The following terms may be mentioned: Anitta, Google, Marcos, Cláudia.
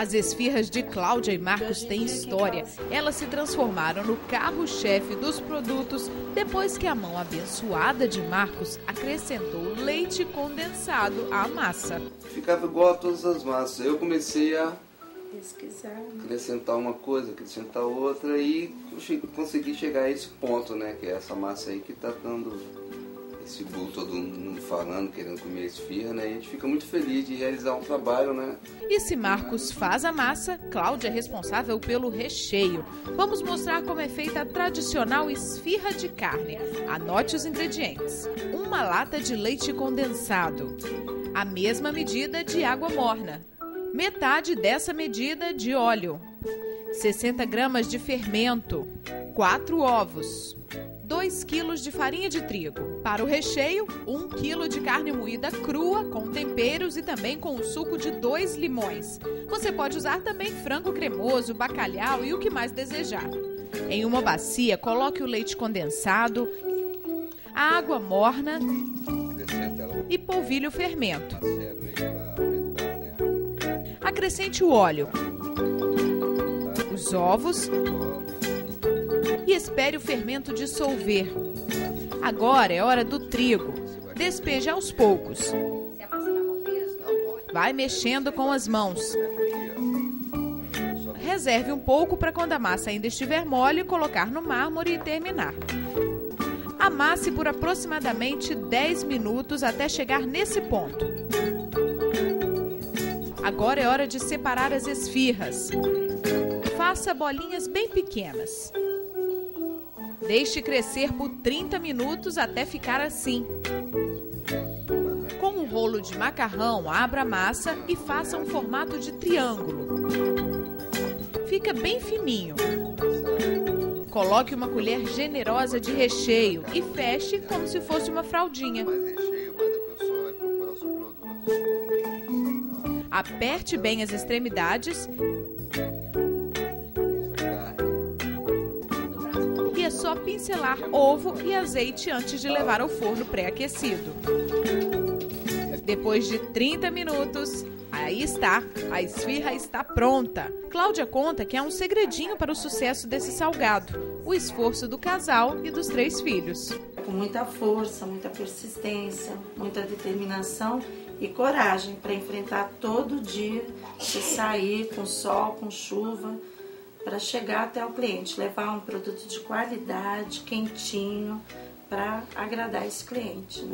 As esfirras de Cláudia e Marcos têm história. Elas se transformaram no carro-chefe dos produtos depois que a mão abençoada de Marcos acrescentou leite condensado à massa. Ficava igual a todas as massas. Eu comecei a pesquisar, acrescentar uma coisa, acrescentar outra e consegui chegar a esse ponto, né? Que é essa massa aí que tá dando esse bolo, todo mundo falando, querendo comer esfirra, né? A gente fica muito feliz de realizar um trabalho, né? E se Marcos faz a massa, Cláudia é responsável pelo recheio. Vamos mostrar como é feita a tradicional esfirra de carne. Anote os ingredientes. Uma lata de leite condensado. A mesma medida de água morna. Metade dessa medida de óleo. 60 gramas de fermento. 4 ovos. 2 kg de farinha de trigo. Para o recheio, 1 kg de carne moída crua, com temperos e também com o suco de 2 limões. Você pode usar também frango cremoso, bacalhau e o que mais desejar. Em uma bacia, coloque o leite condensado, a água morna e polvilhe o fermento. Acrescente o óleo, os ovos e espere o fermento dissolver. Agora é hora do trigo. Despeje aos poucos. Vai mexendo com as mãos. Reserve um pouco para quando a massa ainda estiver mole, colocar no mármore e terminar. Amasse por aproximadamente 10 minutos até chegar nesse ponto. Agora é hora de separar as esfirras. Faça bolinhas bem pequenas. Deixe crescer por 30 minutos até ficar assim. Com um rolo de macarrão, abra a massa e faça um formato de triângulo. Fica bem fininho. Coloque uma colher generosa de recheio e feche como se fosse uma fraldinha. Aperte bem as extremidades. É só pincelar ovo e azeite antes de levar ao forno pré-aquecido. Depois de 30 minutos, aí está, a esfirra está pronta. Cláudia conta que é um segredinho para o sucesso desse salgado, o esforço do casal e dos 3 filhos. Com muita força, muita persistência, muita determinação e coragem para enfrentar todo dia, se sair com sol, com chuva, para chegar até o cliente, levar um produto de qualidade, quentinho, para agradar esse cliente.